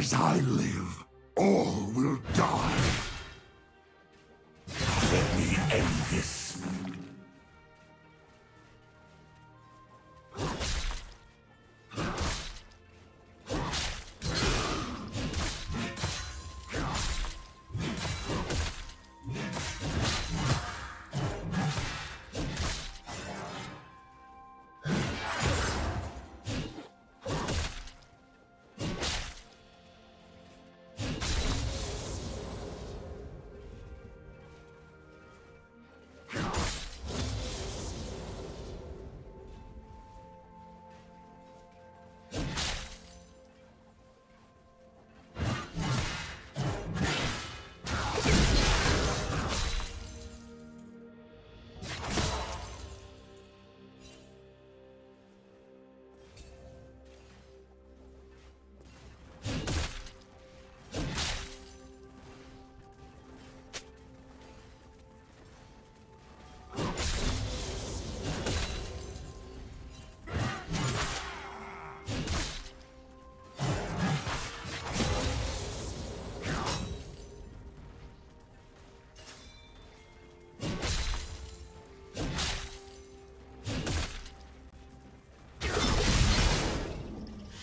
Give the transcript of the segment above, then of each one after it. As I live, all will die. Let me end this.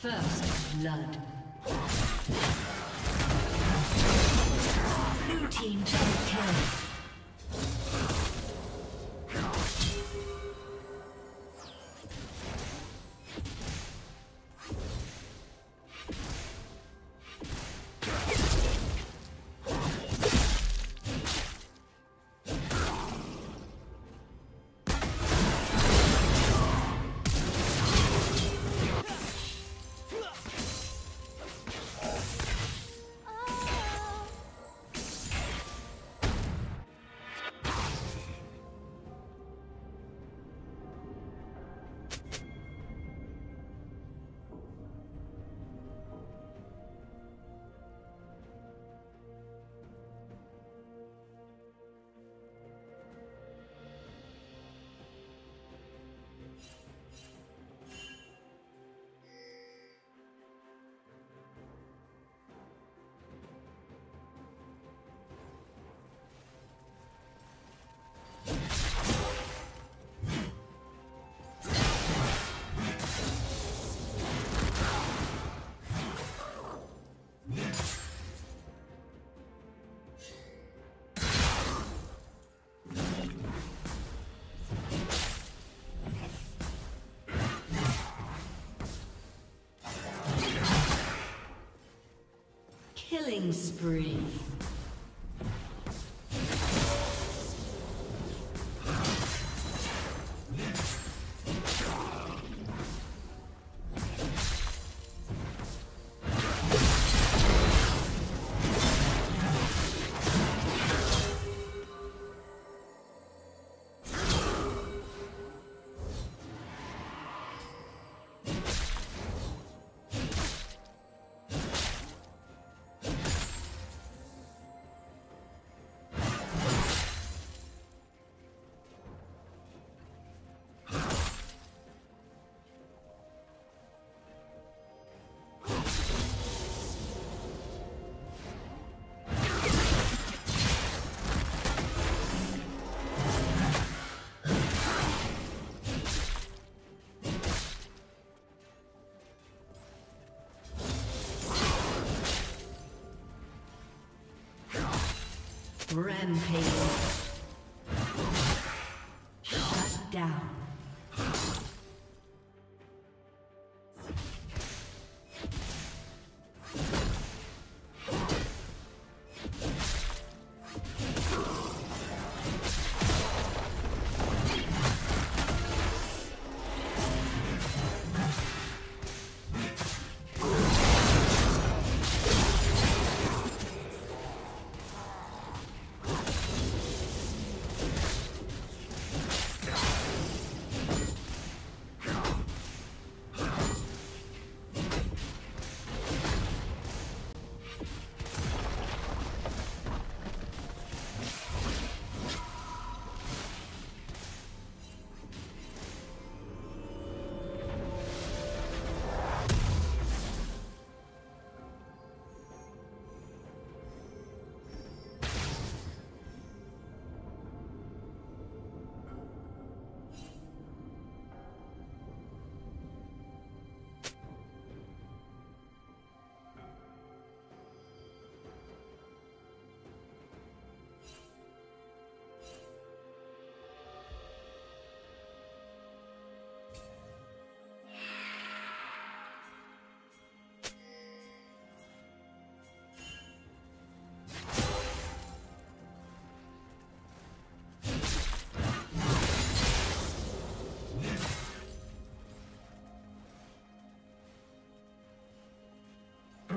First blood. Blue team double kill. Killing spree. Rampage. Shut down.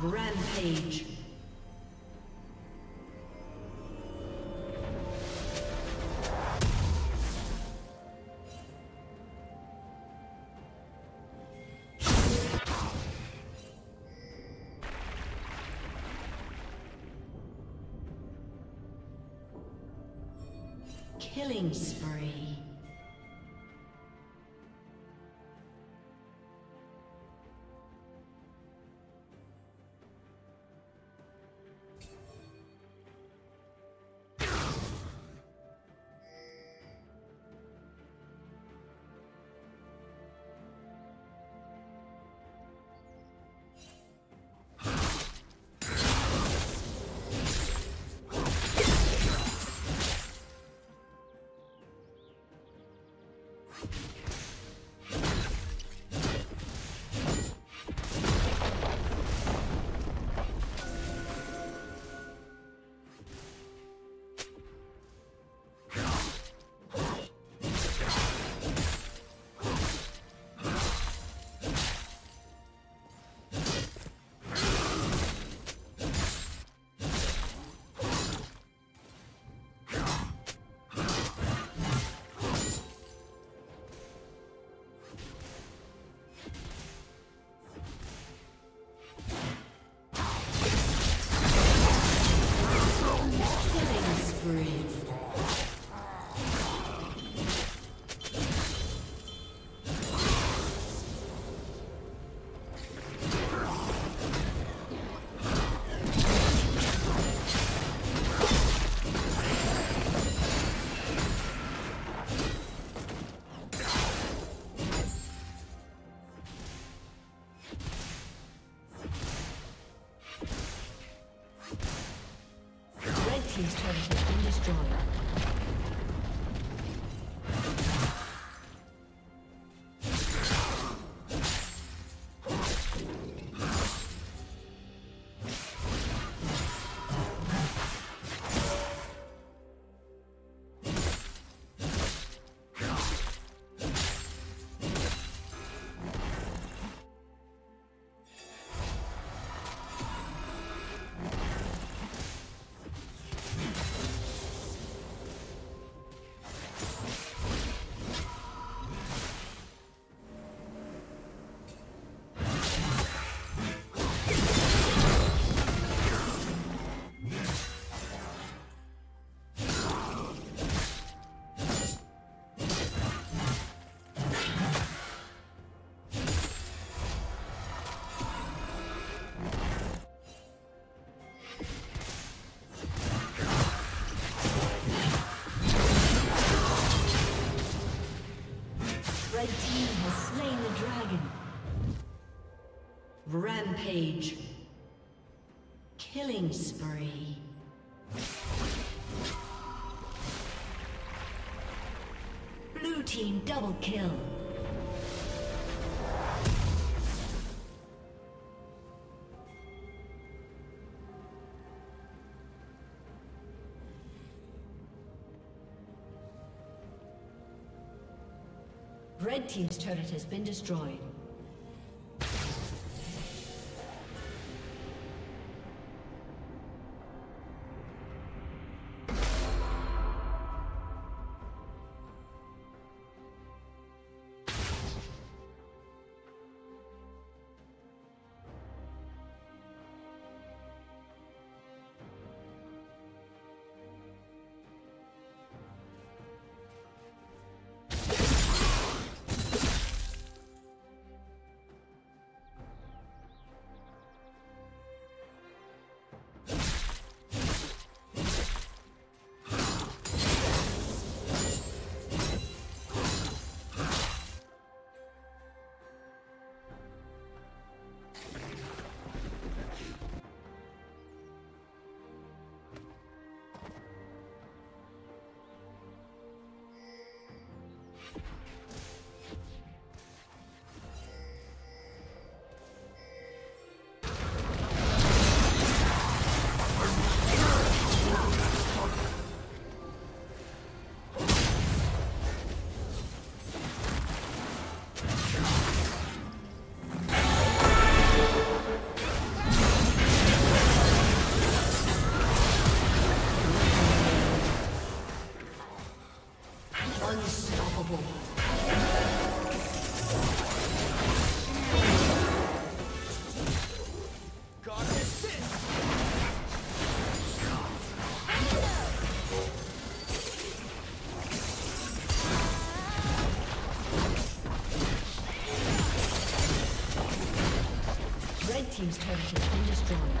Rampage. Killing spree. These turrets have been destroyed. Red team has slain the dragon. Rampage. Killing spree. Blue team double kill. Red team's turret has been destroyed. Team's turret has been destroyed.